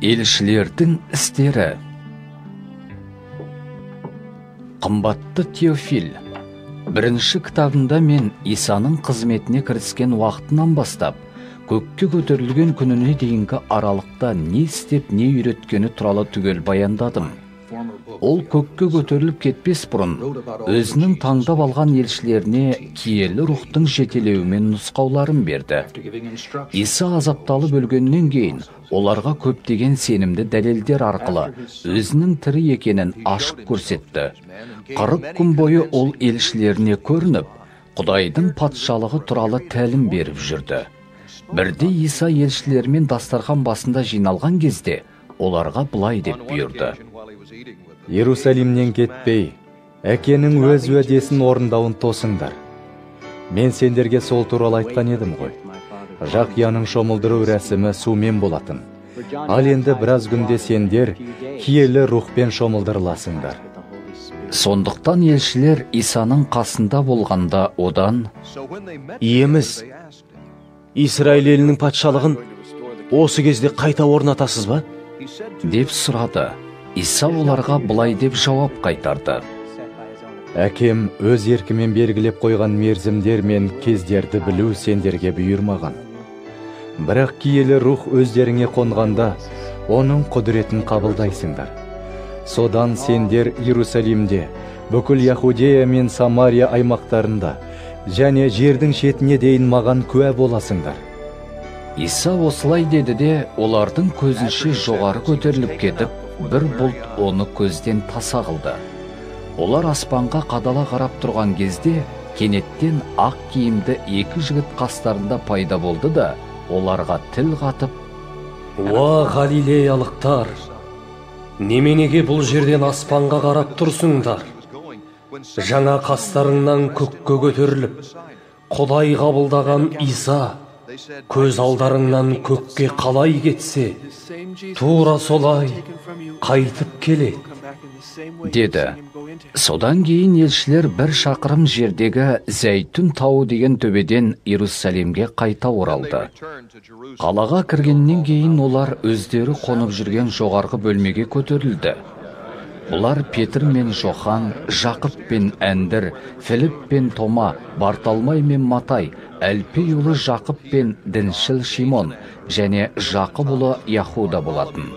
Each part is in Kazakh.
Elşілердің істері. Қымбатты Теофил, бірінші кітабында мен Исаның қызметіне кіріскен уақытынан бастап, көкке көтерілген күніне дейінгі аралықта не істеп, не үйреткені туралы түгел баяндадым. Ол көкке көтеріліп кетпес бұрын, өзінің таңдап алған елшілеріне киелі рухтың жетелеуімен нұсқауларын берді. Иса азапталып өлгеннен кейін, оларға көптеген сенімді дәлелдер арқылы өзінің тірі екенін ашық көрсетті. 40 күн бойы ол елшілеріне көрініп, Құдайдың патшалығы туралы тәлім беріп жүрді. Бірде Иса елшілермен дастархан басында жиналған кезде оларға былай деп бұйырды: «Иерусалимнен кетпей, әкенің өз уәдесін орындауын тосыңдар. Мен сендерге сол туралы айтқан едім ғой. Жақияның шомылдыру рәсімі сумен болатын. Ал енді біраз күнде сендер киелі рухпен шомылдырыласыңдар». Сондықтан елшілер Исаның қасында болғанда одан: «Иеміз, Израиль елінің патшалығын осы кезде қайта орнатасыз ба?» деп сұрады. Иса оларға былай деп жауап қайтарды: «Әкем өз еркімен белгілеп қойған мерзімдер мен кездерді білу сендерге бұйырмаған. Бірақ киелі рух өздеріңе қонғанда, оның құдіретін қабылдайсыңдар. Содан сендер Иерусалимде, бүкіл Яхудея мен Самария аймақтарында, және жердің шетіне дейін маған куә боласыңдар». Иса осылай деді де, олардың көзінше жоғары көтеріліп кетіп, бір бұлт оны көзден таса қылды. Олар аспанға қадала қарап тұрған кезде, кенеттен ақ киімді екі жігіт қастарында пайда болды да, оларға тіл қатып: «Уа, галилеялықтар, неменеге бұл жерден аспанға қарап тұрсыңдар? Жаңа қастарыңнан көкке көтеріліп, Құдай қабылдаған Иса көз алдарыңнан көкке қалай кетсе, тура солай қайтып келеді», деді. Содан кейін елшілер бір шақырым жердегі Зәйтүн тауы деген төбеден Иерусалимге қайта оралды. Қалаға кіргеннен кейін олар өздері қонып жүрген жоғарғы бөлмеге көтерілді. Бұлар Петр мен Жохан, Жақып пен Әндір, Филипп пен Тома, Барталмай мен Матай, Әлпей ұлы Жақып пен діншіл Шимон және Жақып ұлы Яхуда болатын.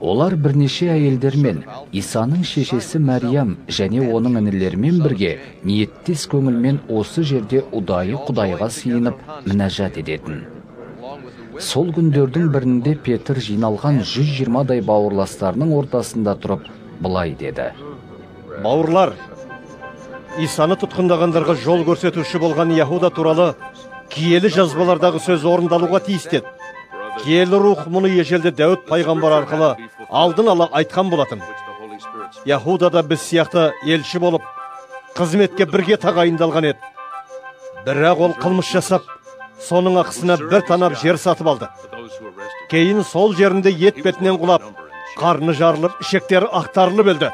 Олар бірнеше әйелдермен, Исаның шешесі Мәриям және оның інілерімен бірге ниеттес көңілмен осы жерде ұдайы Құдайға сыйынып мінәжат едетін. Сол күндердің бірінде Петр жиналған 120-дай бауырластарының ортасында тұрып былай деді: «Бауырлар, Исаны тұтқындағандарға жол көрсетуші болған Яхуда туралы киелі жазбалардағы сөз орындалуға тиістеді. Киелі рух мұны ежелде Дәуіт пайғамбар арқылы алдын ала айтқан болатын. Яхуда да біз сияқты елші болып, қызметке бірге тағайындалған еді. Бірақ ол қылмыс жасап, соның ақысына бір танап жер сатып алды. Кейін сол жерінде ет бетінен құлап, қарны жарылып, ішектері ақтарылып өлді.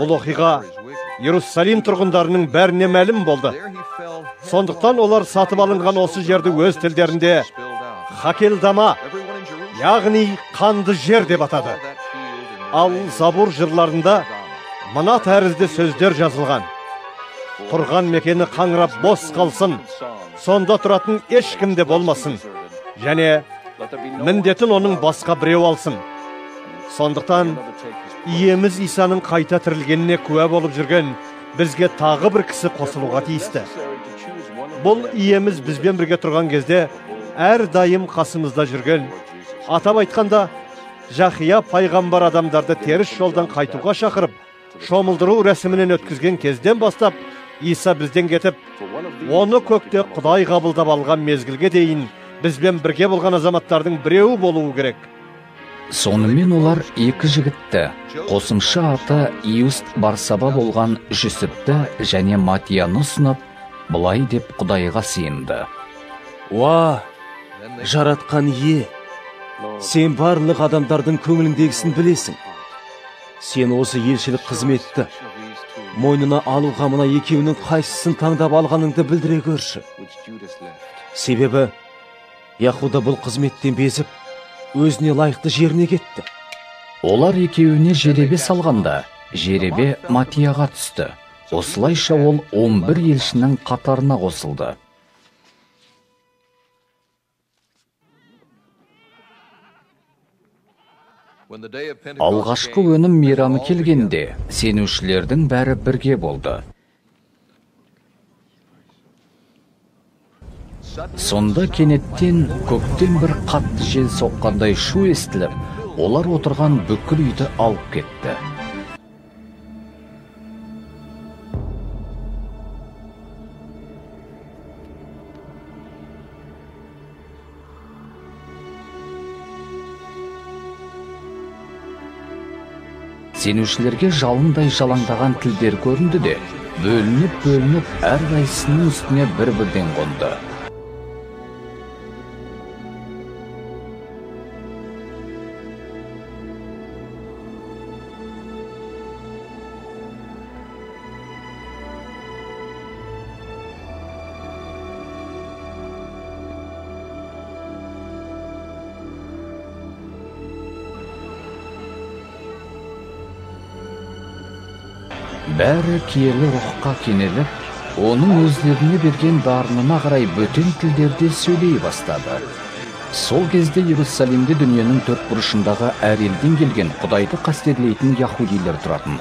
Бұл оқиға Иерусалим тұрғындарының бәріне мәлім болды. Сондықтан олар сатып алынған осы жерді өз тілдерінде хакелдама, яғни қанды жер, деп атады. Ал Забур жырларында мына тәрізді сөздер жазылған: тұрған мекені қаңырап бос қалсын, сонда тұратын ешкім де болмасын, және міндетін оның басқа біреу алсын. Сондықтан Иеміз Исаның қайта тірілгеніне куә болып жүрген бізге тағы бір кісі қосылуға тиісті. Бұл Иеміз бізбен бірге тұрған кезде әр дайым қасымызда жүрген, атап айтқанда, Жақия пайғамбар адамдарды теріс жолдан қайтуға шақырып, шомылдыру рәсімінен өткізген кезден бастап, Иса бізден кетіп, оны көкте Құдай қабылдап алған мезгілге дейін бізбен бірге болған азаматтардың біреуі болуы керек». Сонымен олар екі жігітті, қосымша аты Иуст Барсаба болған Жүсіпті және Матияны ұсынып, былай деп Құдайға сыйынды: «Уа, жаратқан ие, сен барлық адамдардың көңіліндегісін білесің. Сен осы елшілік қызметті мойнына алуға мына екеуінің қайсысын таңдап алғаныңды білдіре көрші. Себебі Яхуда бұл қызметтен безіп, өзіне лайықты жеріне кетті. Олар екеуіне жеребе салғанда, жеребе Матияға түсті. Осылайша ол 11 елшінің қатарына қосылды. Алғашқы өнім мейрамы келгенде, сенушілердің бәрі бірге болды. Сонда кенеттен көктен бір қатты жел соққандай шу естіліп, олар отырған бүкіл үйді алып кетті. Сенушілерге жалындай жалаңдаған тілдер көрінді де, бөлініп, әрқайсының үстіне бір-бірден қонды. Бәрі киелі рухқа кенеліп, оның өздеріне берген дарынына қарай бөтен тілдерде сөйлей бастады. Сол кезде Иерусалимде дүниенің төрт бұрышындағы әр елден келген құдайды қастерлейтін яхудилер тұратын.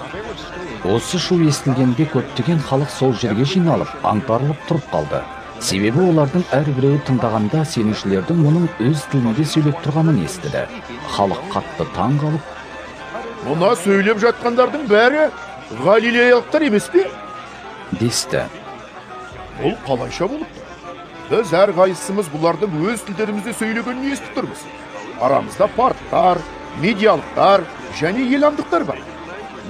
Осы шу естілгенде көптеген халық сол жерге жиналып, аңтарылып тұрып қалды. Себебі олардың әр біреуі тыңдағанда сенушілердің оның өз тілінде сөйлеп тұрғанын естіді. Халық қатты таң қалып, "Мұна сөйлеп жатқандардың бәрі Галилеялықтар емес пе?" десті. Бұл қалайша болыпты. Біз әр қайсымыз бұлардың өз тілдерімізді сөйлегенін естіп тұрмыз. Арамызда парттар, медиалықтар және еламдықтар бар.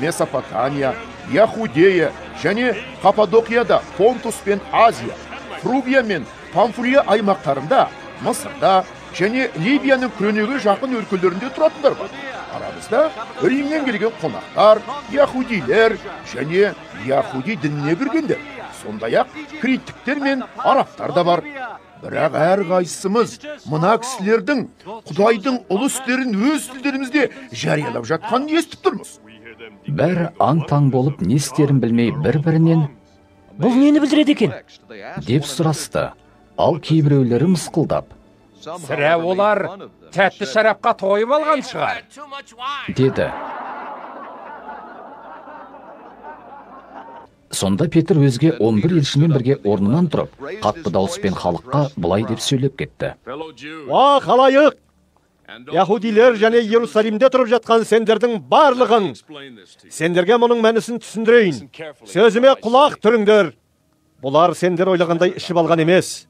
Месопотамия, Яхудея және Каппадокияда, Понтус пен Азия, Фрубия мен Памфулия аймақтарында, Мысырда және Ливияның көнегі жақын өлкелерінде тұратындар бар. Арамызда Римнен келген қонақтар, яхудилер және яхуди дініне кіргендер. Сондай-ақ криттіктер мен араптар да бар. Бірақ әрқайсымыз мына кісілердің Құдайдың ұлы істерін өз тілдерімізде жариялап жатқанын естіп тұрмыз. Бәрі аң-таң болып не істерін білмей бір-бірінен "Бұл нені білдіреді екен?" деп сұрасты. Ал кейбіреулері мысқылдап, "Сірә олар тәтті шарапқа тойып алған шығар" деді. Сонда Петр өзге 11 елшімен бірге орнынан тұрып, қатты дауыспен халыққа былай деп сөйлеп кетті. "Уа халайық! Яхудилер және Иерусалимде тұрып жатқан сендердің барлығын! Сендерге мұның мәнісін түсіндірейін. Сөзіме құлақ түріңдер. Бұлар сендер ойлағандай ішіп алған емес.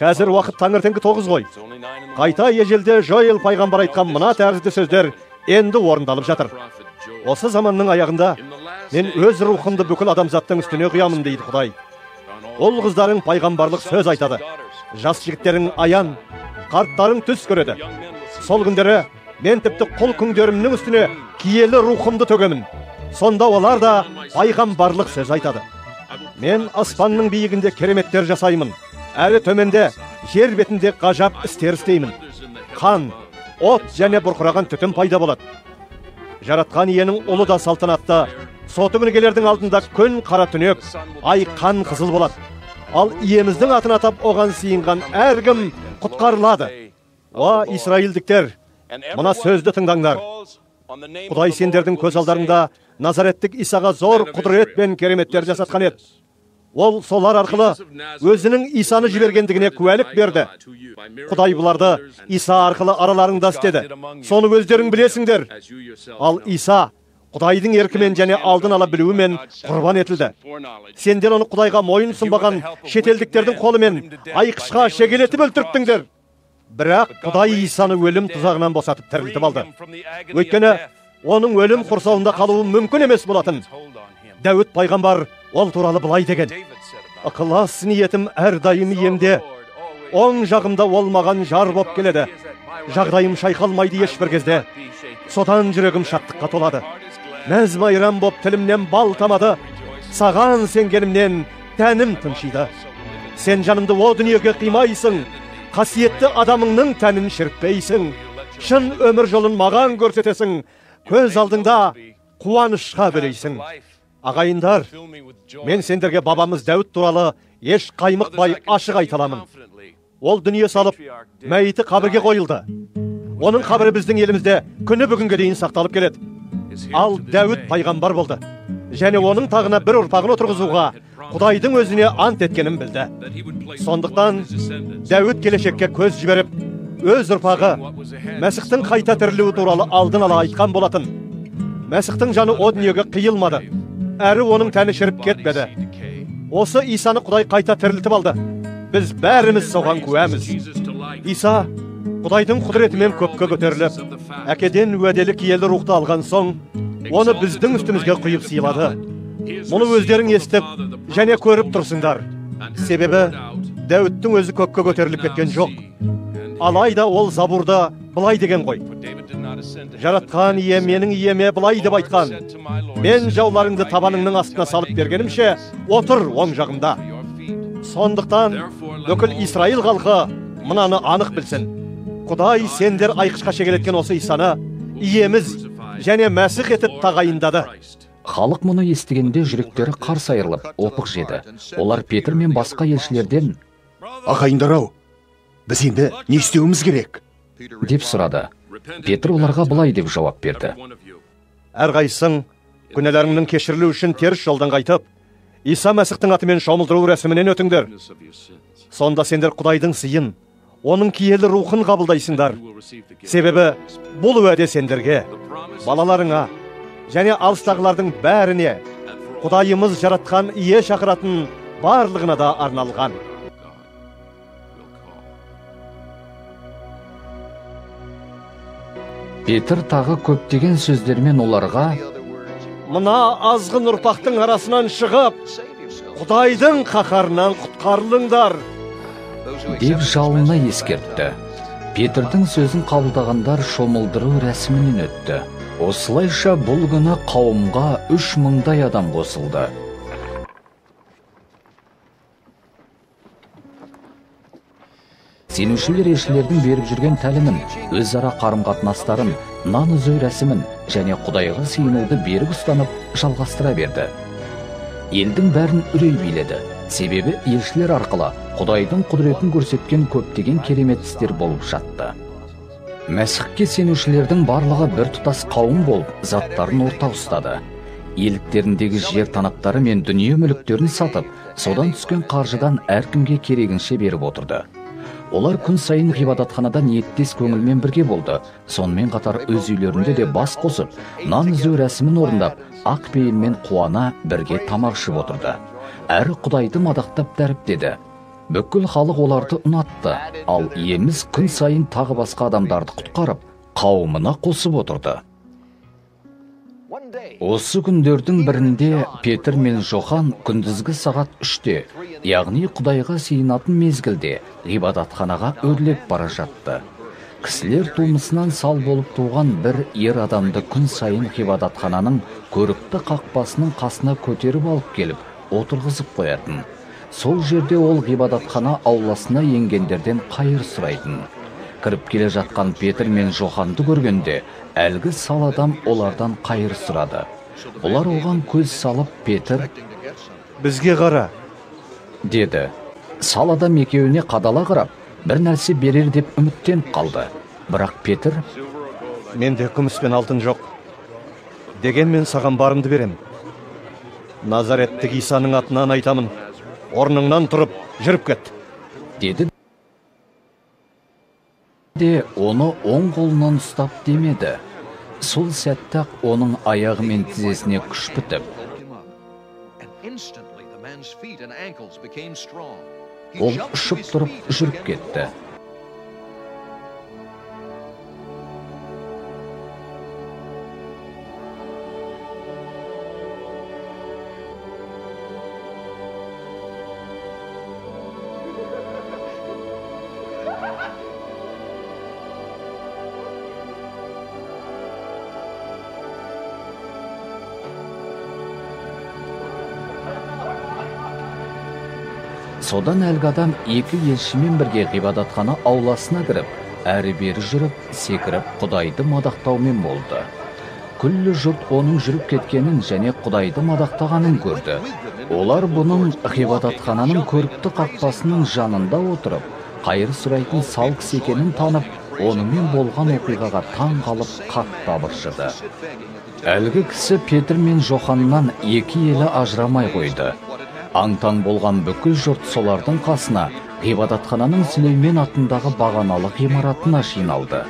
Қазір уақыт таңертеңгі 9 ғой. Қайта ежелде Жоэл пайғамбар айтқан мына тәрізді сөздер енді орындалып жатыр. Осы заманның аяғында мен өз рухымды бүкіл адамзаттың үстіне құямын дейді Құдай. Ұл қыздарың пайғамбарлық сөз айтады. Жас жігіттерің аян, қарттарың түс көреді. Сол күндері мен тіпті құл күңдерімнің үстіне киелі рухымды төгемін. Сонда олар да пайғамбарлық сөз айтады. Мен аспанның биігінде кереметтер жасаймын. Әрі төменде жер бетінде ғажап істер істеймін. Қан, от және бұрқыраған түтін пайда болады. Жаратқан иенің ұлы да салтанатта, соты мүлгелердің алдында күн қара түнек, ай қан қызыл болады. Ал иеміздің атын атап оған сиынған әркім құтқарылады. Уа Исраилдіктер, мына сөзді тыңдаңдар. Құдай сендердің көз алдарында Назареттік Исаға зор құдірет пен кереметтер жасатқан еді. Ол солар арқылы өзінің Исаны жібергендігіне куәлік берді. Құдай бұларды Иса арқылы араларыңда істеді. Соны өздерің білесіңдер. Ал Иса Құдайдың еркімен және алдын ала білуімен құрбан етілді. Сендер оны Құдайға мойын сынбаған шетелдіктердің қолымен айқышқа шегелетіп өлтірттіңдер. Бірақ Құдай Исаны өлім тұзағынан босатып тірілтіп алды. Өйткені оның өлім құрсауында қалуы мүмкін емес болатын. Дәуіт пайғамбар ол туралы былай деген: "Ықылас ниетім әрдайым емде, оң жағымда ол маған жар боп келеді. Жағдайым шайқалмайды ешбір кезде, содан жүрегім шаттыққа толады. Мәз майрам боп тілімнен бал тамады, саған сенгенімнен тәнім тыншиды. Сен жанымды о дүниеге қимайсың, қасиетті адамыңның тәнін шірікпейсің, şın ömür yolun mağan görsetesin, köz aldığında kuvanışka bireysin. Ağayındar, men senderge babamız Davut turalı eş kaymık bay aşık aytalamın. Ol dünya salıp, meyiti kabirge koyuldu. Onun kabiri bizden elimizde künü bugünge deyin saktalıp geledi. Al Davut paygambar buldu. Jene onun tağına bir urpağın oturğızuğa, Kudaydın özüne ant etkenin bildi. Sondıqtan Davut gelişekke köz jiberip, öz urpağı Mesih'tin kayta tirilüğü turalı aldın ala aytkan bolatın. Mesih'tin canı o dünyöge kıyılmadı. Eri onun təni şirip ketmedi. Osı İsa'nı Kuday kayta tiriltip aldı. Biz bärimiz soğan küvemiz. İsa, Kudaydın kudretmen köpke göterilip, Äkeden vədeli kiyeli ruhta alğan soň, onu bizden üstümüzge kıyıp sıyladı. Bunu özlerin estip, jene körüp tursunlar. Sebebi, Davut'tun özü kökke göterilip ketken yok. Alayda ol Zaburda bulay degen koy. Jaratkan iye menin iyeme bulay dep aytkan. Men jawlarыңды tabanının astına salıp bergenimşe, otur oň jagymda. Sondıqtan bökül İsrail halkı mınanı anıq bilsin. Kuday sender ayqışqa şegeletken osı İsa'nı iyemiz jene Mesih etip tağayındadı. Халық мұны естігенде жүректері қарс айырылып, опық жеді. Олар Петр мен басқа елшілерден «Ағайындар-ау, біз енді не істеуіміз керек?» деп сұрады. Петр оларға былай деп жауап берді. «Әрқайсың, күнәлеріңнің кешірілуі үшін теріс жолдан қайтып, Иса Мәсіхтің атымен шомылдыру рәсімінен өтіңдер. Сонда сендер Құдайдың сыйын, оның киелі рухын қабылдайсыңдар. Себебі бұл уәде сендерге, балаларыңа және алыстағылардың бәріне, Құдайымыз жаратқан ие шақыратын барлығына да арналған. Петр тағы көптеген сөздермен оларға, «Мына азғын ұрпақтың арасынан шығып, Құдайдың қаһарынан құтқарылыңдар», деп жалына ескертті. Петрдің сөзін қабылдағандар шомылдыру рәсімінен өтті. Осылайша бұл күні қауымға 3000 адам қосылды. Сенушілер елшілердің беріп жүрген тәлімін, өзара қарым-қатынастарын, нан үзу рәсімін және Құдайға сыйынуды берік ұстанып, жалғастыра берді. Елдің бәрін үрей биледі. Себебі елшілер арқылы Құдайдың құдіретін көрсеткен көптеген керемет істер болып жатты. Мәсіхке сенушілердің барлығы бір тұтас қауым болып, заттарын орта ұстады. Иеліктеріндегі жер танаптары мен дүние мүліктерін сатып, содан түскен қаржыдан әркімге керегінше беріп отырды. Олар күн сайын ғибадатханада ниеттес көңілмен бірге болды. Сонымен қатар өз үйлерінде де бас қосып, нан үзу рәсімін орындап, ақ пейілмен қуана бірге тамақ ішіп отырды. Әрі Құдайды мадақтап дәріптеді. Бүкіл халық оларды ұнатты, ал иеміз күн сайын тағы басқа адамдарды құтқарып, қауымына қосып отырды. Осы күндердің бірінде Петр мен Жохан күндізгі сағат 3-те, яғни Құдайға сыйынатын мезгілде ғибадатханаға өрлеп бара жатты. Кісілер тумысынан сал болып туған бір ер адамды күн сайын ғибадатхананың көрікті қақпасының қасына көтеріп алып келіп, отырғызып қоятын. Сол жерде ол ғибадатхана ауласына енгендерден қайыр сұрайтын. Кіріп келе жатқан Петр мен Жоханды көргенде, әлгі сал адам олардан қайыр сұрады. Олар оған көз салып, Петр, «Бізге қара», деді. Сал адам екеуіне қадала қарап, бір нәрсе берер деп үміттен қалды. Бірақ Петр, «Менде күміс пен алтын жоқ. Дегенмен саған барымды берем. Назареттік Исаның атынан айтамын. Орныңнан тұрып, жүріп кет», деді де оны оң қолынан ұстап демеді. Сол сәтті-ақ оның аяғы мен тізесіне күш бітіп, ол ұшып тұрып жүріп кетті. Содан әлгі адам екі елшімен бірге ғибадатхана ауласына кіріп, әрі бері жүріп, секіріп, Құдайды мадақтаумен болды. Күллі жұрт оның жүріп кеткенін және Құдайды мадақтағанын көрді. Олар бұның ғибадатхананың көрікті қақпасының жанында отырып, қайыр сұрайтын салқ секенін танып, онымен болған оқиғаға таң қалып қатты табыршыды. Әлгі кісі Петр мен Жоханнан екі елі ажырамай қойды. Аңтан болған бүкіл жұрт солардың қасына ғибадатхананың Сүлеймен атындағы бағаналы ғимаратына жиналды.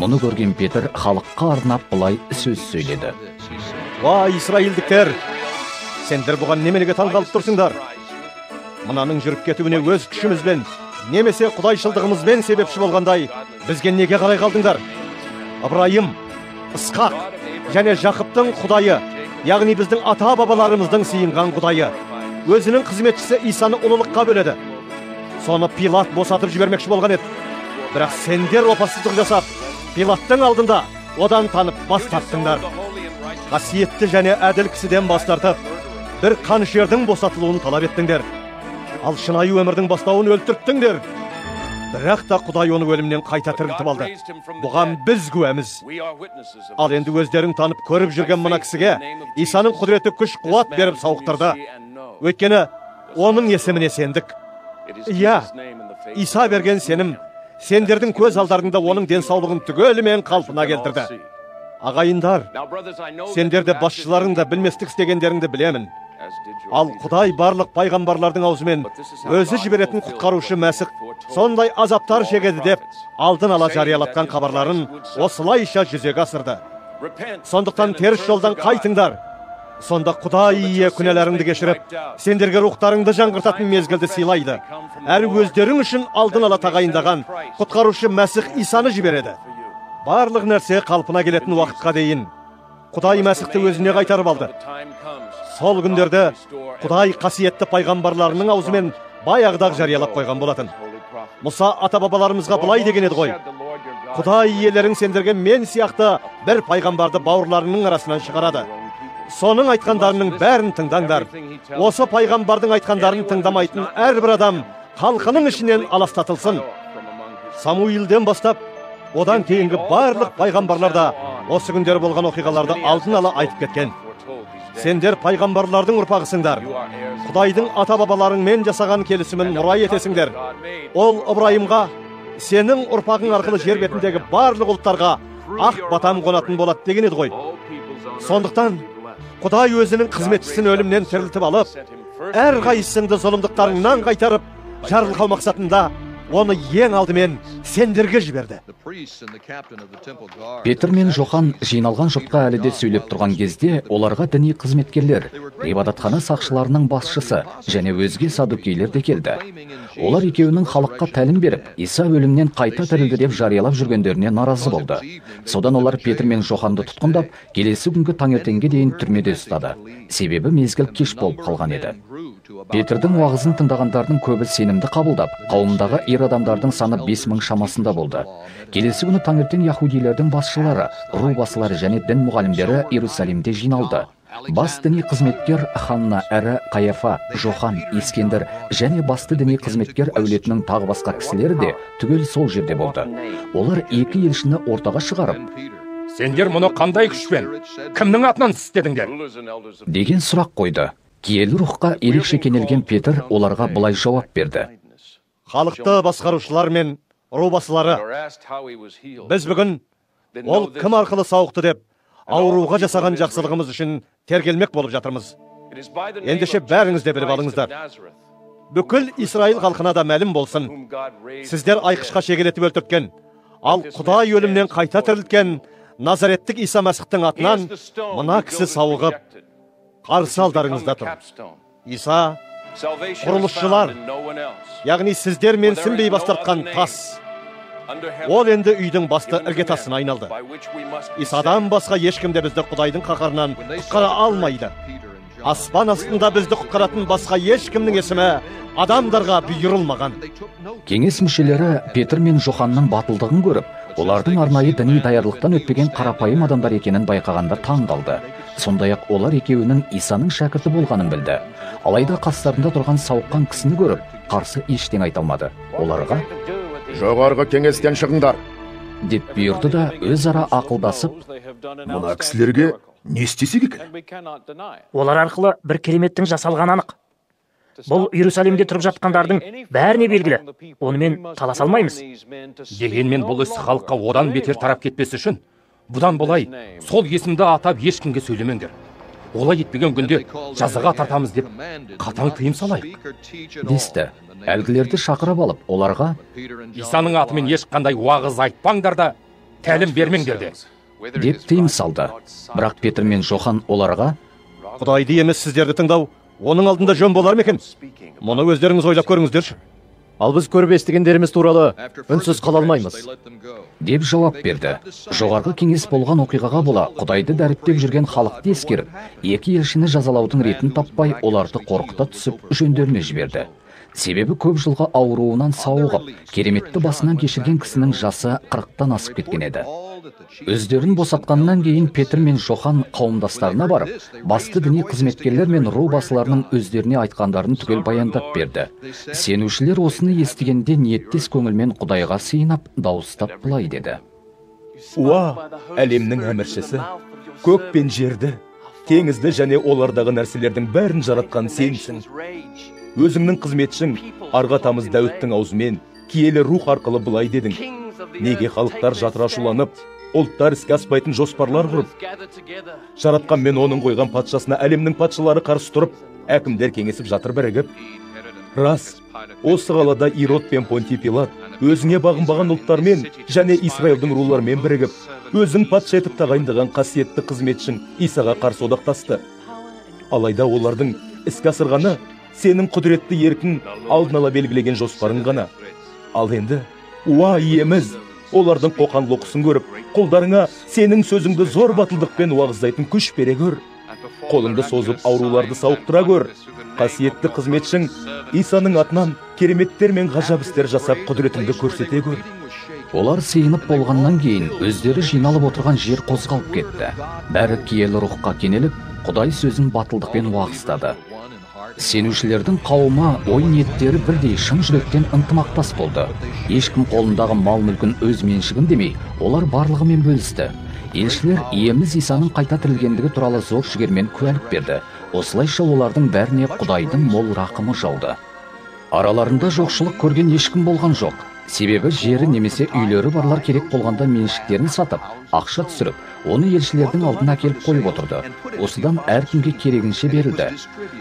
Мұны көрген Петр халыққа арнап былай сөз сөйледі. Вай, Исраилдіктер! Сендер бұған немелеге таң қалып тұрсыңдар. Мынаның жүріп кетуіне өз күшімізбен, немесе құдайшылдығымызбен себепші болғандай, бізге неге қарай қалдыңдар? Ыбрайым, Ысқақ және Жақыптың құдайы, яғни біздің ата-бабаларымыздың сиынған құдайы, өзінің қызметшісі Исаны ұлылыққа бөледі. Соны Пилат босатып жібермекші болған еді. Бірақ сендер опасыздық жасап, Пилаттың алдында одан танып бас тарттыңдар. Қасиетті және әділ кісіден бас тартып, бір қанішердің босатылуын талап еттіңдер. Ал шынайы өмірдің бастауын өлтірттіңдер. Бірақ та Құдай оны өлімнен қайта тірілтіп алды. Бұған біз куәміз. Ал енді өздерін танып көріп жүрген мына кісіге Исаның құдіреті күш қуат беріп сауықтырды. Өйткені оның есіміне сендік. Иә, Иса берген сенім сендердің көз алдарында оның денсаулығын түгелімен қалпына келтірді. Ағайындар, сендерде басшыларың да білместік істегендеріңді білемін. Ал Құдай барлық пайғамбарлардың аузымен өзі жіберетін құтқарушы Мәсіх сондай азаптар шегеді деп алдын ала жариялатқан хабарларын осылайша жүзеге асырды. Сондықтан теріс жолдан қайтыңдар. Сонда Құдай ие күнәлеріңді кешіріп, сендерге рухтарыңды жаңғыртатын мезгілді сыйлайды. Әрі өздерің үшін алдын ала тағайындаған құтқарушы Мәсіх Исаны жібереді. Барлық нәрсе қалпына келетін уақытқа дейін Құдай Мәсіхті өзіне қайтарып алды. Сол күндерде Құдай қасиетті пайғамбарларының аузымен баяғыда жариялап қойған болатын. Мұса ата-бабаларымызға былай деген еді ғой. Құдай иелерің сендерге мен сияқты бір пайғамбарды бауырларының арасынан шығарады. Соның айтқандарының бәрін тыңдаңдар. Осы пайғамбардың айтқандарын тыңдамайтын әрбір адам халқының ішінен аластатылсын. Самуилден бастап, одан кейінгі барлық пайғамбарларда осы күндер болған оқиғаларды алдын ала айтып кеткен. Сендер пайғамбарлардың ұрпағысыңдар. Құдайдың ата-бабаларыңмен жасаған келісімін мұра етесіңдер. Ол Ыбрайымға, сенің ұрпағың арқылы жер бетіндегі барлық ұлттарға ақ батам қонатын болады деген еді ғой. Сондықтан Құдай өзінің қызметшісін өлімнен тірілтіп алып, әр қайсыңды зұлымдықтарыңнан қайтарып, жарылқау мақсатында оны ең алдымен сендерге жіберді. Петр мен Жохан жиналған жұртқа әлі де сөйлеп тұрған кезде, оларға діни қызметкерлер, ғибадатхана сақшыларының басшысы және өзге садукейлер де келді. Олар екеуінің халыққа тәлім беріп, Иса өлімнен қайта тірілді деп жариялап жүргендеріне наразы болды. Содан олар Петр мен Жоханды тұтқындап, келесі күнгі таңертеңге дейін түрмеде ұстады. Себебі мезгіл кеш болып қалған еді. Петрдің уағызын тыңдағандардың көбі сенімді қабылдап, қауымдағы ер адамдардың саны 5000 шамасында болды. Келесі күні таңертең яхудилердің басшылары, рубасылары және дін мұғалімдері Иерусалимде жиналды. Бас діни қызметкер Ханна әрі Қаяфа, Жохан, Искендер және басты діни қызметкер әулетінің тағы басқа кісілері де түгел сол жерде болды. Олар екі елшіні ортаға шығарып, «Сендер мұны қандай күшпен, кімнің атынан істедіңдер?» деген сұрақ қойды. Киелі рухқа ерекше кенелген Петр оларға былай жауап берді. Халықты басқарушылар мен рубасылары, біз бүгін ол кім арқылы сауықты деп, ауруға жасаған жақсылығымыз үшін тергелмек болып жатырмыз. Ендеше бәріңіз де біліп алыңыздар. Бүкіл Исраил халқына да мәлім болсын. Сіздер айқышқа шегелетіп өлтірткен, ал Құдай өлімнен қайта тірілткен Назареттік Иса Мәсіхтің атынан мына кісі сауығып, қарсы алдарыңызда тұр. Иса, құрылысшылар, яғни сіздер менсінбей бастартқан тас. Ол енді үйдің басты іргетасына айналды. Исадан басқа ешкімде бізді Құдайдың қаһарынан құтқара алмайды. Аспан астында бізді құтқаратын басқа ешкімнің есімі адамдарға бұйырылмаған. Кеңес мүшелері Петр мен Жоханның батылдығын көріп, олардың арнайы діни даярлықтан өтпеген қарапайым адамдар екенін байқағанда таң қалды. Сондай-ақ олар екеуінің Исаның шәкірті болғанын білді. Алайда қастарында тұрған сауыққан кісіні көріп, қарсы ештеңе айта алмады. Оларға «Жоғарғы кеңестен шығыңдар!» деп бұйырды да өзара ақылдасып, мына кісілерге не істесек екен? Олар арқылы бір кереметтің жасалғаны анық. Бұл Иерусалимде тұрып жатқандардың бәріне белгілі. Онымен талас алмаймыз. Дегенмен бұл іс халыққа одан бетер тарап кетпес үшін, бұдан болай сол есімді атап ешкімге сөйлемеңдер. Олай етпеген күнде жазаға тартамыз деп қатаң тыйым салайық. Десті, әлгілерді шақырып алып, оларға Исаның атымен ешқандай уағыз айтпаңдар да, тәлім бермеңдер де деп тыйым салды. Бірақ Петр мен Жохан оларға, Құдайды емес сіздерді тыңдау, оның алдында жөн болар мекен? Мұны өздеріңіз ойлап көріңіздерші. Ал біз көріп естігендеріміз туралы үнсіз қала алмаймыз деп жауап берді. Жоғарғы кеңес болған оқиғаға бола Құдайды дәріптеп жүрген халықты ескеріп, екі елшіні жазалаудың ретін таппай, оларды қорқыта түсіп жөндеріне жіберді. Себебі көп жылғы ауруынан сауығып, кереметті басынан кешірген кісінің жасы 40-тан асып кеткен еді. Өздерін босатқаннан кейін Петр мен Жохан қауымдастарына барып, басты діни қызметкерлер мен ру басыларының өздеріне айтқандарын түгел баяндап берді. Сенушілер осыны естігенде ниеттес көңілмен Құдайға сыйынап, дауыстап былай деді. Уа, әлемнің әміршісі, көк пен жерді, теңізді және олардағы нәрселердің бәрін жаратқан сенсің. Өзіңнің қызметшің арғатамыз Дәуіттің аузымен киелі рух арқылы былай дедің. Неге халықтар жатырашуланып, ұлттар іске аспайтын жоспарлар құрып, жаратқан мен оның қойған патшасына әлемнің патшалары қарсы тұрып, әкімдер кеңесіп жатыр бірігіп. Рас, осы қалада Ирод пен Понтий Пилат өзіңе бағынбаған ұлттармен және Израильдің руларымен бірігіп, өзің патша етіп тағайындаған қасиетті қызметшің Исаға қарсы одақтасты. Алайда олардың іске асырғаны сенің құдіретті еркін алдын ала белгілеген жоспарың ғана. Ал енді уа иеміз, олардың қоқан лоқысын көріп, қолдарыңа сенің сөзіңді зор батылдықпен уағыздайтын күш бере көр. Қолыңды созып ауруларды сауықтыра көр. Қасиетті қызметшің Исаның атынан кереметтер мен ғажап істер жасап құдіретіңді көрсете көр. Олар сыйынып болғаннан кейін өздері жиналып отырған жер қозғалып кетті. Бәрі киелі рухқа кенеліп, Құдай сөзін батылдықпен уағыздады. Сенушілердің қауымы ой ниеттері бірдей шын жүректен ынтымақтас болды. Ешкім қолындағы мал мүлкін өз меншігін демей, олар барлығымен бөлісті. Елшілер иеміз Исаның қайта тірілгендігі туралы зор шүгермен куәлік берді. Осылайша олардың бәріне Құдайдың мол рақымы жауды. Араларында жоқшылық көрген ешкім болған жоқ. Себебі жері немесе үйлері барлар керек болғанда меншіктерін сатып, ақша түсіріп, оны елшілердің алдына келіп қойып отырды. Осыдан әркімге керегінше берілді.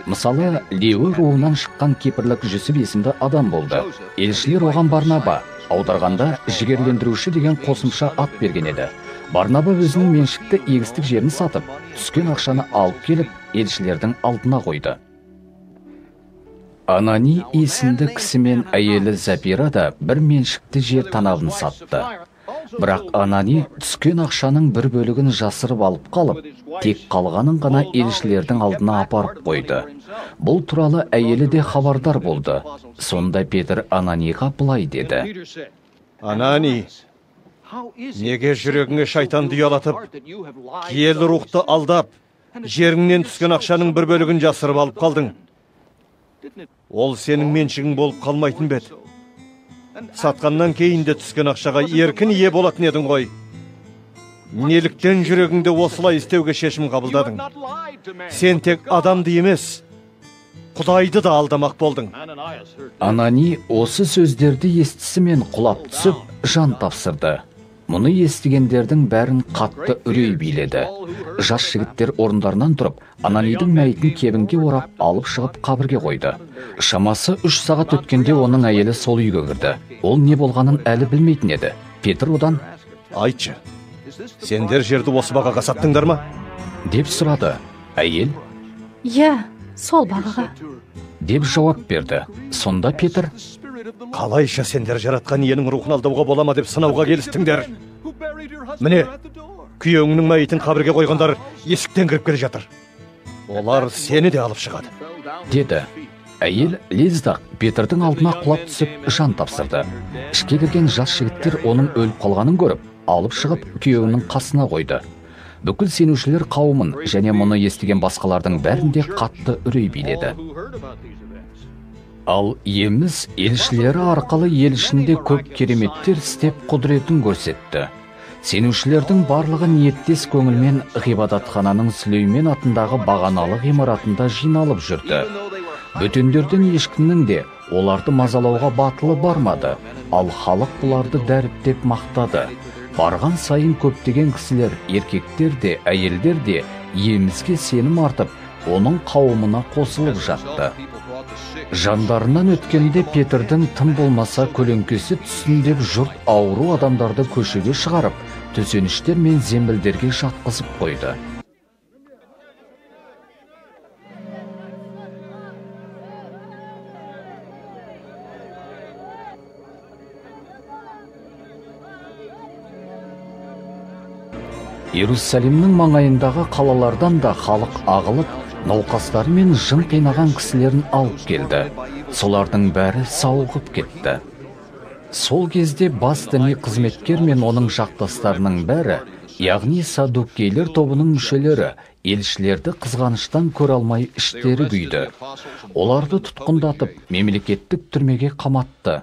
Мысалы, Леви руынан шыққан кипрлік Жүсіп есімді адам болды. Елшілер оған Барнаба, аударғанда жігерлендіруші деген қосымша ат берген еді. Барнаба өзінің меншікті егістік жерін сатып, түскен ақшаны алып келіп, елшілердің алдына қойды. Анани есімді кісімен әйелі Забира да бір меншікті жер танабын сатты. Бірақ Анани түскен ақшаның бір бөлігін жасырып алып қалып, тек қалғанын ғана елшілердің алдына апарып қойды. Бұл туралы әйелі де хабардар болды. Сонда Петр Ананиға былай деді. Анани, неге жүрегіңе шайтанды ұялатып, киелі рухты алдап, жеріңнен түскен ақшаның бір бөлігін жасырып алып қалдың? Ол сенің меншігің болып қалмайтын бет. Сатқаннан кейін де түскен ақшаға еркін ие болатын едің ғой. Неліктен жүрегіңде осылай істеуге шешім қабылдадың? Сен тек адамды емес, Құдайды да алдамақ болдың. Анани осы сөздерді естісімен құлап түсіп, жан тапсырды. Мұны естігендердің бәрін қатты үрей биледі. Жас жігіттер орындарынан тұрып, Ананидің мәйітін кебінге орап, алып шығып қабірге қойды. Шамасы 3 сағат өткенде оның әйелі сол үйге кірді. Ол не болғанын әлі білмейтін еді. Петр одан, айтшы, сендер жерді осы бағаға саттыңдар ма? Деп сұрады. Әйел, иә, сол бағаға, деп жауап берді. Сонда Петр, қалайша сендер жаратқан енің рухын алдауға бола ма деп сынауға келістіңдер? Міне, күйеуіңнің мәйітін қабірге қойғандар есіктен кіріп келе жатыр. Олар сені де алып шығады, деді. Әйел лезде Петрдің алдына құлап түсіп, жан тапсырды. Ішке кірген жас жігіттер оның өліп қалғанын көріп, алып шығып күйеуінің қасына қойды. Бүкіл сенушілер қауымын және мұны естіген басқалардың бәрінде қатты үрей биледі. Ал Еміз елшілері арқалы елшінде көп кереметтер істеп құдіретін көрсетті. Сенушілердің барлығы ниеттес көңілмен ғибадатхананың Сүлеймен атындағы бағаналы ғимаратында жиналып жүрді. Бөтендерден ешкімнің де оларды мазалауға батылы бармады. Ал халық бұларды дәріптеп мақтады. Барған сайын көптеген кісілер, еркектер де, әйелдер де Емізге сенім артып, оның қауымына қосылып жатты. Жандарынан өткенде Петердің тым болмаса көлеңкесі түсіндеп жұрт ауру адамдарды көшеге шығарып, төсеніштер мен зембілдерге жатқызып қойды. Иерусалимнің маңайындағы қалалардан да халық ағылып, науқастар мен жын қинаған кісілерін алып келді. Солардың бәрі сауығып кетті. Сол кезде бас діни қызметкер мен оның жақтастарының бәрі, яғни садукейлер тобының мүшелері, елшілерді қызғаныштан көре алмай іштері күйді. Оларды тұтқындатып, мемлекеттік түрмеге қаматты.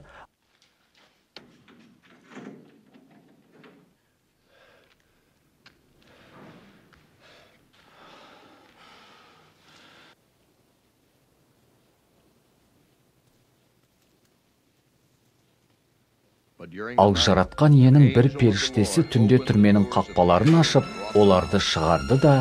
Ал жаратқан енің бір періштесі түнде түрменің қақпаларын ашып, оларды шығарды да,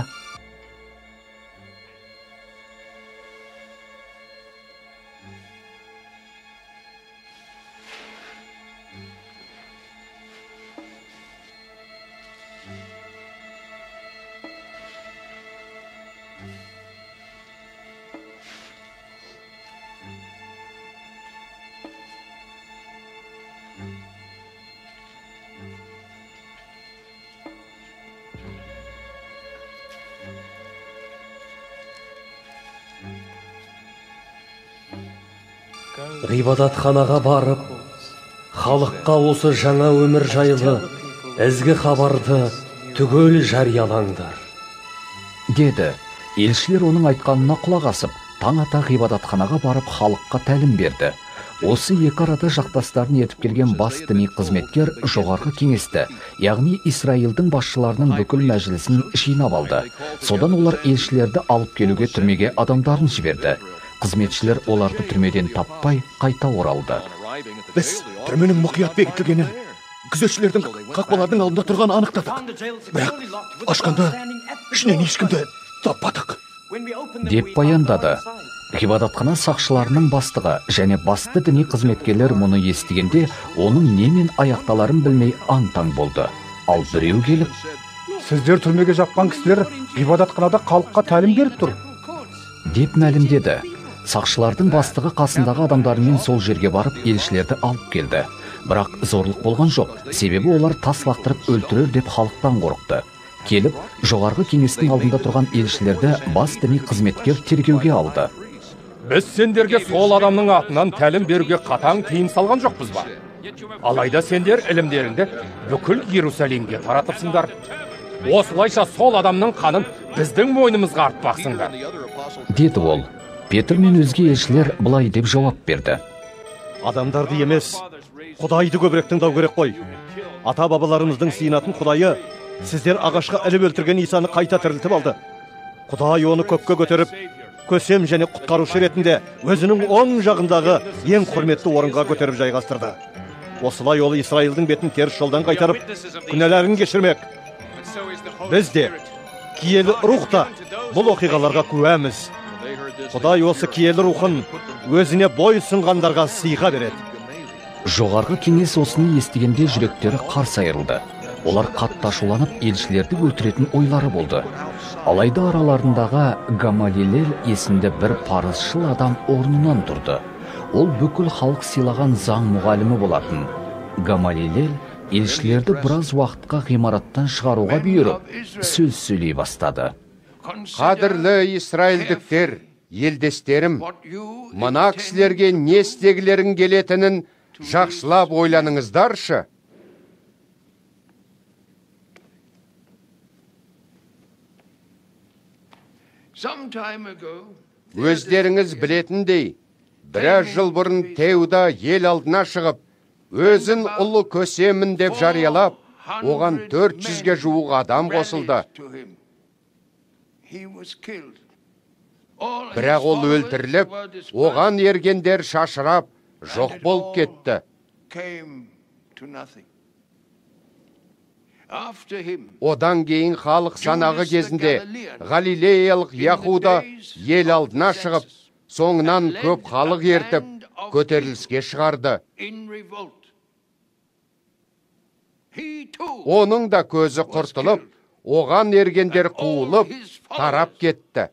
ғибадатханаға барып, халыққа осы жаңа өмір жайлы ізгі хабарды түгел жариялаңдар, деді. Елшілер оның айтқанына құлақ асып, таң ата ғибадатханаға барып халыққа тәлім берді. Осы екі арада жақтастарын етіп келген бас діни қызметкер жоғарғы кеңесті, яғни Израильдің басшыларының бүкіл мәжілісін жинап алды. Содан олар елшілерді алып келуге түрмеге адамдарын жіберді. Қызметшілер оларды түрмеден таппай қайта оралды. Біз түрменің мұқият бекітілгенін, күзетшілердің қақпалардың алдында тұрған анықтадық. Бірақ ашқанда ішінен ешкімді таппадық, деп баяндады. Ғибадатхана сақшыларының бастығы және басты діни қызметкерлер мұны естігенде оның немен аяқталарын білмей аң-таң болды. Ал біреу келіп, сіздер түрмеге жапқан кісілер ғибадатханада халыққа тәлім беріп тұр, деп мәлімдеді. Сақшылардың бастығы қасындағы адамдарымен сол жерге барып, елшілерді алып келді. Бірақ зорлық болған жоқ, себебі олар тас лақтырып өлтірер деп халықтан қорықты. Келіп, жоғарғы кеңестің алдында тұрған елшілерді бас діни қызметкер тергеуге алды. Біз сендерге сол адамның атынан тәлім беруге қатаң тыйым салған жоқпыз ба? Алайда сендер ілімдеріңді бүкіл Иерусалимге таратыпсыңдар. Осылайша сол адамның қанын біздің мойнымызға артпақсыңдар, деді ол. Петр мен өзге елшілер бұлай деп жауап берді. Адамдарды емес, Құдайды көбірек тыңдау керек қой. Ата бабаларымыздың сыйынатын Құдайы, сіздер ағашқа іліп өлтірген Исаны қайта тірілтіп алды. Құдай оны көкке көтеріп, көсем және құтқарушы ретінде өзінің оң жағындағы ең құрметті орынға көтеріп жайғастырды. Осылай ол Израильдің бетін теріс жолдан қайтарып, күнәләрін кешірмек. Біз де, киелі рух та бұл оқиғаларға куәміз. Құдай осы киелі рухын өзіне бой ұсынғандарға сыйға береді. Жоғарғы кеңес осыны естігенде жүректері қарс айырылды. Олар қатты ашуланып, елшілерді өлтіретін ойлары болды. Алайда араларындағы Гамалиел есінде бір парызшыл адам орнынан тұрды. Ол бүкіл халық сыйлаған заң мұғалімі болатын. Гамалиел елшілерді біраз уақытқа ғимараттан шығаруға бұйырып, сөз сөйлей бастады. Қадірлі Израильдіктер, елдестерім, мына кісілерге не істегілерің келетінін жақсылап ойланыңыздаршы. Өздеріңіз білетіндей, Biraz жыл бұрын Теуда ел алдына шығып, өзін ұлы көсемін деп жариялап, оған 400-ге жуық адам қосылды. Бірақ ол өлтіріліп, оған ергендер шашырап, жоқ болып кетті. Одан кейін халық санағы кезінде Галилеялық Яхуда ел алдына шығып, соңынан көп халық ертіп, көтеріліске шығарды. Оның да көзі құртылып, оған ергендер қуылып, тарап кетті.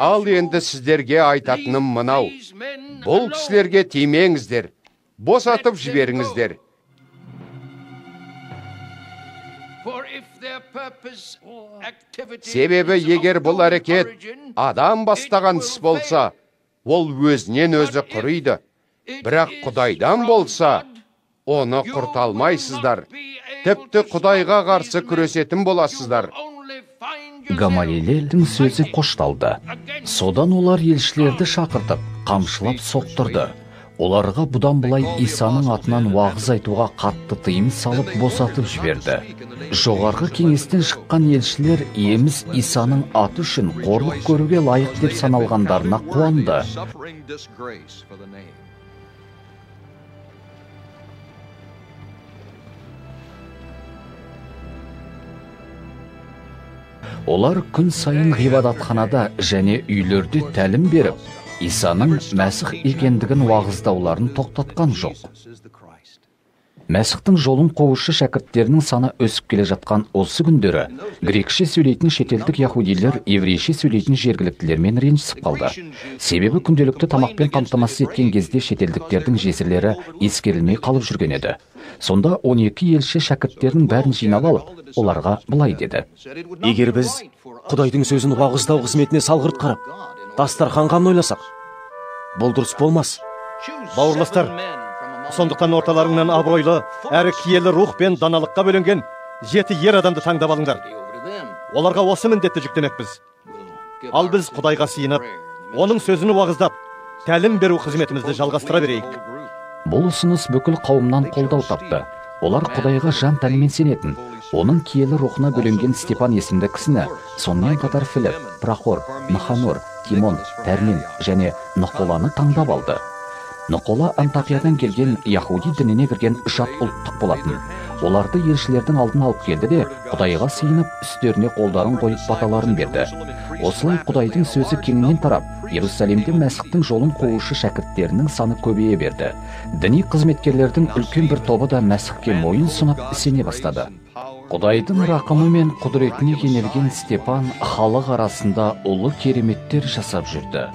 Ал енді сіздерге айтатыным мынау. Бұл кісілерге тимеңіздер, босатып жіберіңіздер. Себебі егер бұл әрекет адам бастаған іс болса, ол өзінен өзі құриды. Бірақ Құдайдан болса, оны құрта алмайсыздар. Тіпті Құдайға қарсы күресетін боласыздар. Гамалилелдің сөзі қошталды. Содан олар елшілерді шақыртып, қамшылап соқтырды. Оларға бұдан былай Исаның атынан уағыз айтуға қатты тыйым салып босатып жіберді. Жоғарғы кеңестен шыққан елшілер еміз Исаның аты үшін қорлық көруге лайық деп саналғандарына қуанды. Олар күн сайын ғибадатханада және үйлерде тәлім беріп, Исаның Мәсіх екендігін уағыздауларын тоқтатқан жоқ. Мәсіхтің жолын қуушы шәкірттерінің саны өсіп келе жатқан осы күндері грекше сөйлейтін шетелдік яхудилер еврейше сөйлейтін жергіліктілермен ренжісіп қалды. Себебі күнделікті тамақпен қамтамасыз еткен кезде шетелдіктердің жесірлері ескерілмей қалып жүрген еді. Сонда 12 елші шәкірттердің бәрін жинап алып, оларға былай деді: егер біз Құдайдың сөзін уағыздау қызметіне салғырт қарап, дастарханға ойласақ, бұл дұрыс болмас. Бауырластар, сондықтан орталарыңнан абыройлы, әрі киелі рух пен даналыққа бөленген 7 ер адамды таңдап алыңдар. Оларға осы міндетті жүктемекпіз. Ал біз Құдайға сыйынып, оның сөзін уағыздап, тәлім беру қызметімізді жалғастыра берейік. Бұл ұсыныс бүкіл қауымнан қолдау тапты. Олар Құдайға жан тәнімен сенетін, оның киелі рухына бөленген Степан есімді кісіні, сонымен қатар Филипп, Прохор, Наханор, Тимон, Пәрмен және Нұқоланы таңдап алды. Нұқола Антақиядан келген яхуди дініне кірген жат ұлттық болатын. Оларды елшілердің алдын алып келді де, Құдайға сыйынып, үстеріне қолдарын қойып баталарын берді. Осылай Құдайдың сөзі кеңінен тарап, Иерусалимде Мәсіхтің жолын қуушы шәкірттерінің саны көбейе берді. Діни қызметкерлердің үлкен бір тобы да Мәсіхке мойын сынып, сене бастады. Құдайдың рақымы мен құдіретіне кенелген Степан халық арасында ұлы кереметтер жасап жүрді.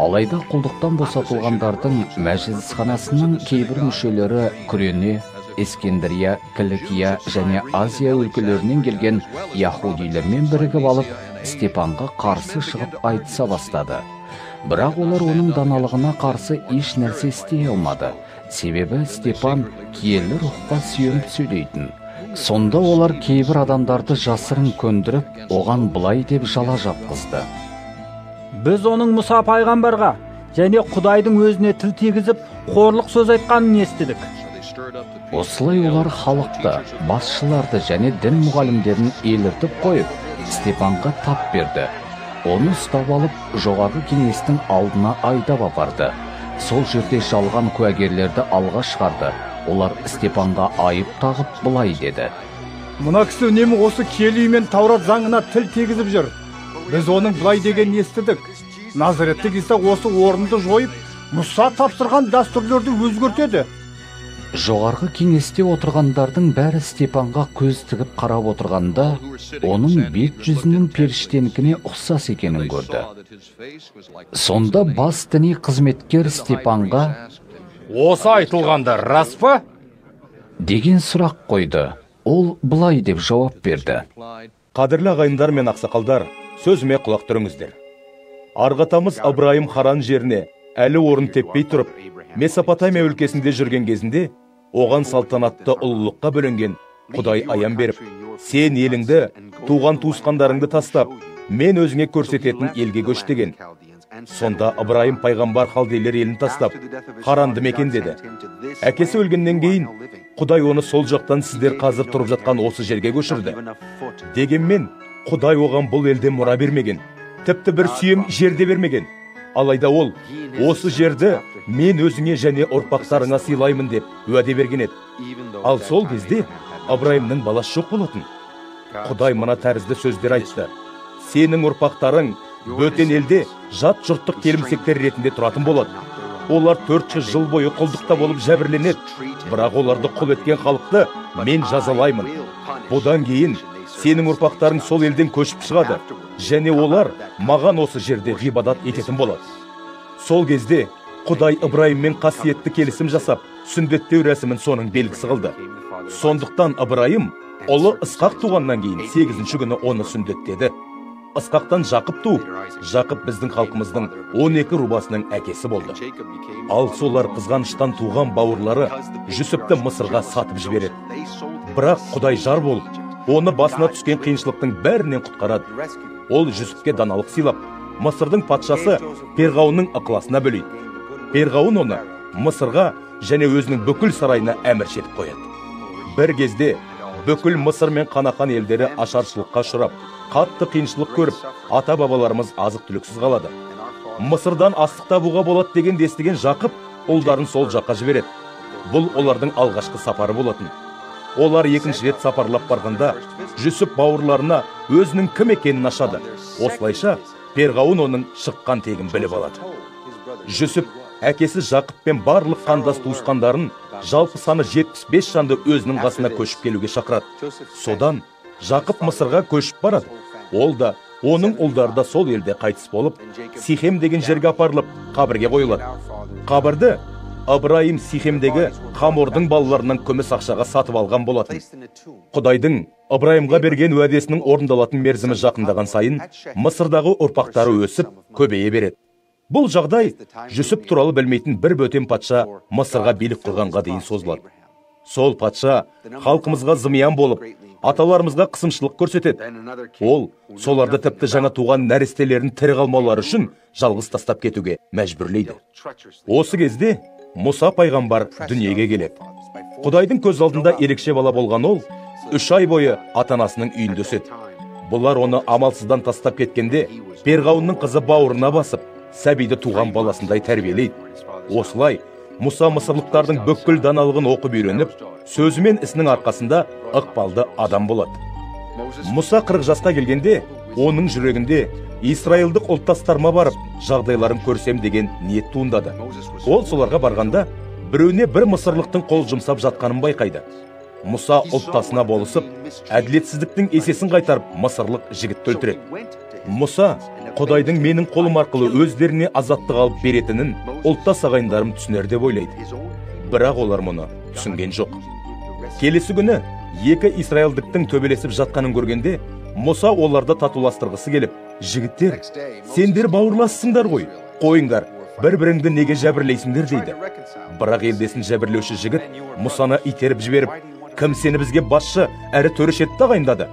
Алайда құлдықтан босатылғандардың мәжілісханасының кейбір мүшелері Күрене, Ескендірия, Кілікия және Азия өлкелерінен келген яхудилермен бірігіп алып, Степанға қарсы шығып айтса бастады. Бірақ олар оның даналығына қарсы еш нәрсе істей алмады. Себебі Степан киелі рухқа сүйеніп сөйлейтін. Сонда олар кейбір адамдарды жасырын көндіріп, оған былай деп жала жапқызды: біз оның Мұса пайғамбарға және Құдайдың өзіне тіл тигізіп, қорлық сөз айтқанын естідік. Осылай олар халықты, басшыларды және дін мұғалімдерін еліртіп қойып, Степанға тап берді. Оны ұстап алып, жоғарғы кеңестің алдына айдап апарды. Сол жерде жалған куәгерлерді алға шығарды. Олар Степанға айып тағып былай деді: мына кісі үнемі осы киелі мен Таурат заңына тіл тигізіп жүр. Біз оның былай деген естідік: Назареттік Иса осы орынды жойып, Мұса тапсырған дәстүрлерді өзгертеді. Жоғарғы кеңесте отырғандардың бәрі Степанға көз тігіп қарап отырғанда, оның бет жүзінің періштенікіне ұқсас екенін көрді. Сонда бас діни қызметкер Степанға: осы айтылғанды рас па? Деген сұрақ қойды. Ол былай деп жауап берді: қадірлі ағайындар мен ақсақалдар, сөзіме құлақ түріңіздер. Арғатамыз Ибраһим Харан жеріне әлі орын теппей тұрып, Mesopotamya өлкесінде жүрген кезінде, оған салтанатты ұлылыққа бөлінген Құдай аян беріп, сен еліңді, туған туысқандарыңды тастап, мен өзіңе көрсететін елге көш деген. Сонда Ибраһим пайғамбар халдейлер елін тастап, Харанды мекен деді. Әкесі өлгеннен кейін, Құдай оны сол жақтан сіздер қазір тұрып жатқан осы жерге көшірді. Дегенмен, Құдай оған бұл елде мұра бермеген, тіпті бір сүйем жерде бермеген. Алайда ол, осы жерді мен өзіңе және ұрпақтарыңа сыйлаймын деп уәде берген еді. Ал сол кезде Ибраһимның баласы жоқ болатын. Құдай мына тәрізді сөздер айтты. Сенің ұрпақтарың бөтен елде жат жұрттық келімсектер ретінде тұратын болады. Олар 400 жыл бойы құлдықта болып жәбірленеді. Бірақ оларды құл еткен халықты мен жазалаймын. Бұдан кейін сенің ұрпақтарың сол елден көшіп шығады. Және олар маған осы жерде ғибадат ететін болады. Сол кезде Құдай Ибраһиммен қасиетті келісім жасап, сүндеттеу рәсімін соның белгісі қылды. Сондықтан Ибраһим ұлы Ысқақ туғаннан кейін 8-ші күні оны сүндеттеді. Ысқақтан Жақып туып, Жақып біздің халқымыздың 12 рубасының әкесі болды. Ал солар қызғаныштан туған бауырлары Жүсіпті Мысырға сатып жібереді. Бірақ Құдай жар болып, оны басына түскен қиыншылықтың бәрінен құтқарады. Ол Жүсіпке даналық сыйлап, Мысырдың патшасы Перғауның ықыласына бөлейді. Перғауын оны Мысырға және өзінің бүкіл сарайына әміршетіп қояды. Бір кезде бүкіл Мысыр мен Қанақан елдері ашаршылыққа ұшырап, қатты қиыншылық көріп, ата-бабаларымыз азық-түліксіз қалады. Мысырдан астық табуға болады деген дестеген Жақып ұлдарын сол жаққа жібереді. Бұл олардың алғашқы сапары болатын. Олар екінші рет сапарлап барғанда Жүсіп бауырларына өзінің кім екенін ашады. Осылайша Перғауын оның шыққан тегін біліп алады. Жүсіп әкесі Жақыппен барлық қандас туысқандарын жалпы саны 75 жанды өзінің қасына көшіп келуге шақырады. Содан Жақып Мысырға көшіп барады. Ол да, оның ұлдары да сол елде қайтыс болып, Сихем деген жерге апарылып, қабірге қойылады. Қабірді Ибраһим Сихемдегі Хамордың балаларынан күміс ақшаға сатып алған болатын. Құдайдың Ибраһимға берген уәдесінің орындалатын мерзімі жақындаған сайын, Мысырдағы ұрпақтары өсіп, көбейе береді. Бұл жағдай Жүсіп туралы білмейтін бір бөтен патша Мысырға билік қылғанға дейін созылады. Сол патша халқымызға зымиян болып, аталарымызға қысымшылық көрсетеді. Ол соларды тіпті жаңа туған нәрестелерін тірі қалмаулары үшін жалғыз тастап кетуге мәжбүрлейді. Осы кезде Мұса пайғамбар дүниеге келеді. Құдайдың көз алдында ерекше бала болған ол, 3 ай бойы ата-анасының үйінде өседі. Бұлар оны амалсыздан тастап кеткенде Перғауынның қызы бауырына басып, сәбиді туған баласындай тәрбиелейді. Осылай, Мұса мысырлықтардың бүкіл даналығын оқып үйреніп, сөзімен ісінің арқасында ықпалды адам болады. Мұса 40 жасқа келгенде, оның жүрегінде Исраилдық ұлттастарыма барып, жағдайларын көрсем деген ниет туындады. Ол соларға барғанда, біреуіне бір мысырлықтың қол жұмсап жатқанын байқайды. Мұса ұлттасына болысып, әділетсіздіктің есесін қайтарып, мысырлық жігітті өлтіреді. Мұса Құдайдың менің қолым арқылы өздеріне азаттық алып беретінін ұлтта сағайындарым түсінер деп ойлайды. Бірақ олар мұны түсінген жоқ. Келесі күні 2 Исраилдіктің төбелесіп жатқанын көргенде, Мұса оларды татуластырғысы келіп, жігіттер, сендер бауырлассыңдар ғой, қойыңдар, бір-біріңді неге жәбірлейсіңдер дейді. Бірақ елдесін жәбірлеуші жігіт Мұсаны итеріп жіберіп, кім сені бізге басшы әрі төріш етті тағайындады.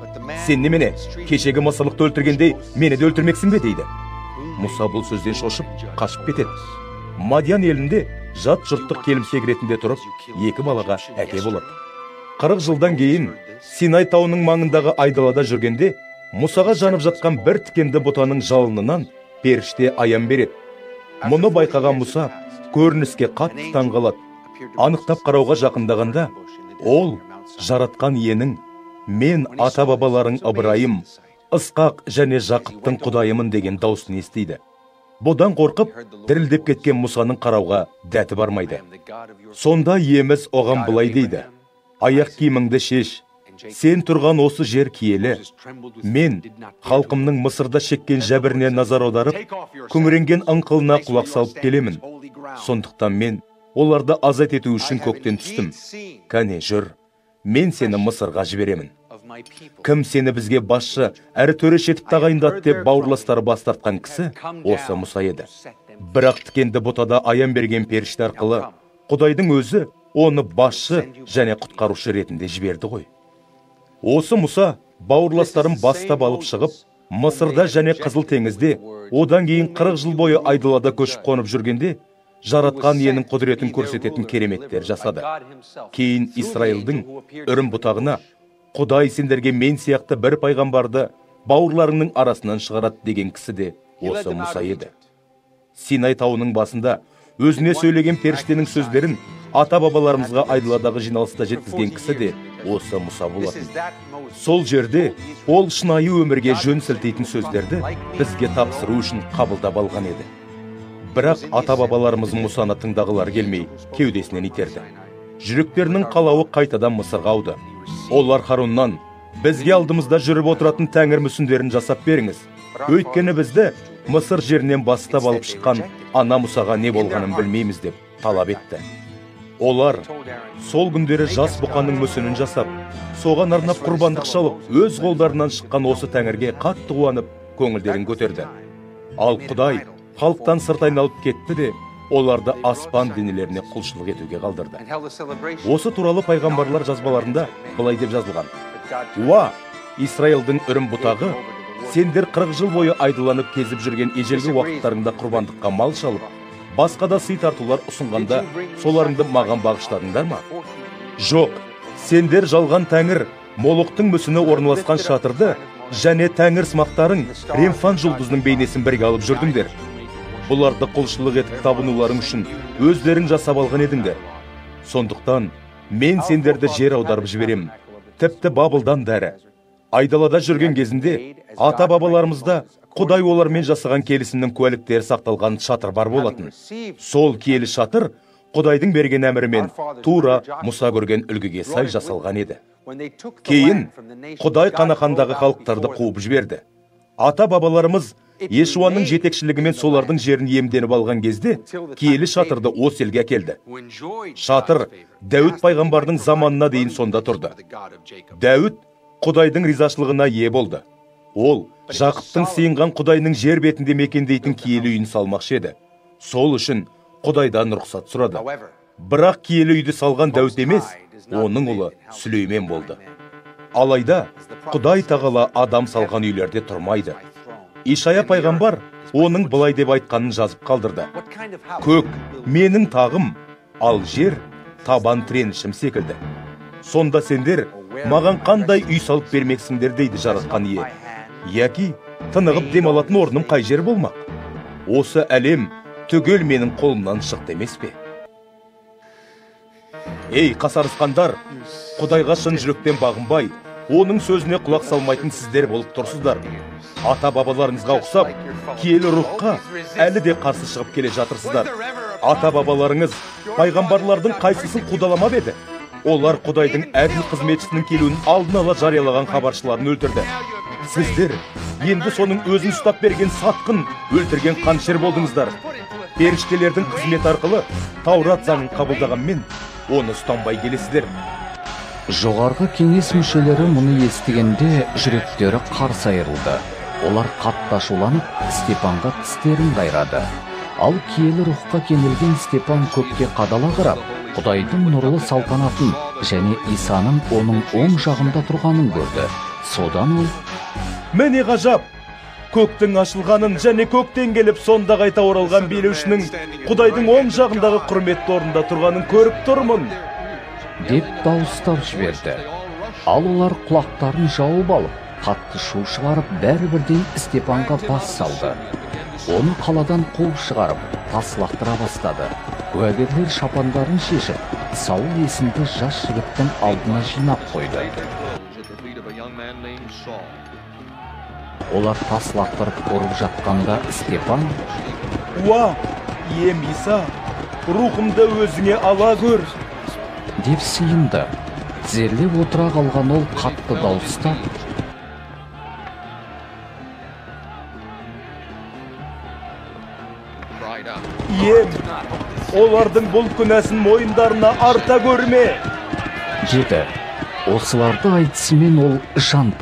Сен немене, кешегі мысырлықты өлтіргендей, мені де өлтірмексің бе дейді. Мұса бұл сөзден шошып, қашып кетеді. Мадиян елінде жат жұрттық келімсек ретінде тұрып, 2 балаға әке болады. 40 жылдан кейін Синай тауының маңындағы айдалада жүргенде, Мұсаға жанып жатқан бір тікенді бұтаның жалынынан періште аян береді. Мұны байқаған Мұса көрініске қатты таңғалады. Анықтап қарауға жақындағанда, ол жаратқан иенің «Мен ата-бабаларың Ибраһим, Ысқақ және Жақыптың құдайымын» деген даусын естиді. Бұдан қорқып, дірілдеп кеткен Мұсаның қарауға дәті бармайды. Сонда еміз оған бұлай дейді. «Аяқ киіміңді шеш, сен тұрған осы жер киелі. Мен халқымның Мысырда шеккен жәбіріне назар аударып, күңіренген аңқылына құлақ салып келемін. Сондықтан мен оларды азат ету үшін көктен түстім. Кәне жүр. Мен сені Мысырға жіберемін. Кім сені бізге басшы, әрі төреш етіп тағайындат» деп бауырластары бастартқан кісі осы Мұса еді. Бірақ тікенді бұтада аян берген періштер қылы, Құдайдың өзі оны басшы және құтқарушы ретінде жіберді ғой. Осы Мұса бауырластарын бастап алып шығып, Мысырда және Қызыл теңізде, одан кейін 40 жыл бойы айдалада көшіп қонып жүргенде, жаратқан енің құдіретін көрсететін кереметтер жасады. Кейін Исраилдың үрім бұтағына, Құдай сендерге мен сияқты бір пайғамбарды бауырларыңның арасынан шығарат деген кісі де осы Мұса еді. Синай тауының басында өзіне сөйлеген періштенің сөздерін ата-бабаларымызға айдаладағы жиналыста жеткізген кісі де осы Мұса болатын. Сол жерде ол шынайы өмірге жөн сілтейтін сөздерді бізге тапсыру үшін қабылдап алған еді. Бірақ ата-бабаларымыз Мұсаны тыңдағылар келмей кеудесінен итерді. Жүректерінің қалауы қайтадан Мысырға ауды. Олар Хароннан, бізге алдымызда жүріп отыратын тәңір мүсіндерін жасап беріңіз. Өйткені бізді Мысыр жерінен бастап алып шыққан ана Мұсаға не болғанын білмейміз деп талап етті. Олар сол күндері жас бұқаның мүсінін жасап, соған арнап құрбандық шалып, өз қолдарынан шыққан осы тәңірге қатты қуанып, көңілдерін көтерді. Ал Құдай халықтан сырт айналып кетті де, оларды аспан денелеріне құлшылық етуге қалдырды. Осы туралы пайғамбарлар жазбаларында былай деп жазылған: «Уа, Исраилдың үрім бұтағы, сендер 40 жыл бойы айдаланып кезіп жүрген ежелгі уақыттарыңда құрбандыққа мал шалып, басқа да сый тартулар ұсынғанда соларыңды маған бағыштадыңдар ма? Жоқ, сендер жалған тәңір, Молоқтың мүсіні орналасқан шатырды және тәңір сымақтарың Ремфан жұлдызының бейнесін бірге алып жүрдіңдер. Бұларды құлшылық етіп табынуларың үшін өздерің жасап алған едіңдер. Сондықтан мен сендерді жер аударып жіберемін, тіпті Бабылдан дәрі. Айдалада жүрген кезінде ата-бабаларымызда Құдай олармен жасаған келісімнің куәліктері сақталған шатыр бар болатын. Сол киелі шатыр Құдайдың берген әмірімен тура Мұса көрген үлгіге сай жасалған еді. Кейін Құдай Қанақандағы халықтарды қуып жіберді. Ата-бабаларымыз Ешуаның жетекшілігімен солардың жерін иемденіп алған кезде киелі шатырды осы елге келді. Шатыр Дәуіт пайғамбардың заманына дейін сонда тұрды. Дәуіт Құдайдың ризашылығына ие болды. Ол Жақыптың сыйынған Құдайның жер бетінде мекендейтін киелі үйін салмақшы еді. Сол үшін Құдайдан рұқсат сұрады. Бірақ киелі үйді салған Дәуіт емес, оның ұлы Сүлеймен болды. Алайда Құдай тағала адам салған үйлерде тұрмайды. Ишая пайғамбар оның былай деп айтқанын жазып қалдырды: «Көк менің тағым, ал жер табан тіренішім секілді. Сонда сендер маған қандай үй салып бермексіңдер дейді жаратқан ие. Яки тынығып демалатын орным қай жер болмақ? Осы әлем түгел менің қолымнан шықты емес пе?» Ей қасарысқандар, Құдайға шын жүректен бағынбай, оның сөзіне құлақ салмайтын сіздер болып тұрсыздар. Ата бабаларыңызға ұқсап, киелі рухқа әлі де қарсы шығып келе жатырсыздар. Ата бабаларыңыз пайғамбарлардың қайсысын қудаламап еді? Олар Құдайдың әділ қызметшісінің келуін алдын ала жариялаған хабаршыларын өлтірді. Сіздер енді соның өзін ұстап берген сатқын, өлтірген қанішер болдыңыздар. Періштелердің қызмет арқылы Таурат заңын қабылдағанмен оны ұстанбай келесіздер. Жоғарғы кеңес мүшелері мұны естігенде жүректері қарс айырылды. Олар қатты ашуланып Степанға тістерін қайрады. Ал киелі рухқа кенелген Степан көпке қадала қарап, Құдайдың нұрлы салтанатын және Исаның оның оң жағында тұрғанын көрді. Содан ол: «Міне ғажап, көктің ашылғанын және көктен келіп сонда қайта оралған билеушінің Құдайдың оң жағындағы құрметті орнында тұрғанын көріп тұрмын» деп дауыстап жіберді. Ал олар құлақтарын жауып алып, қатты шу шығарып, бәрі бірден Степанға бас салды. Оны қаладан қуып шығарып, тас лақтыра бастады. Куәгерлер шапандарын шешіп, Саул есімді жас жігіттің алдына жинап қойды. Олар тас лақтырып ұрып жатқанда Степан: «Уа, ием Иса, рухымды өзіңе ала көр» деп сыйынды. Тізерлеп отыра қалған ол қатты дауыста: «Ем, олардың бұл күнәсін мойындарына арта көрме» деді. Осыларды айтысымен ол жан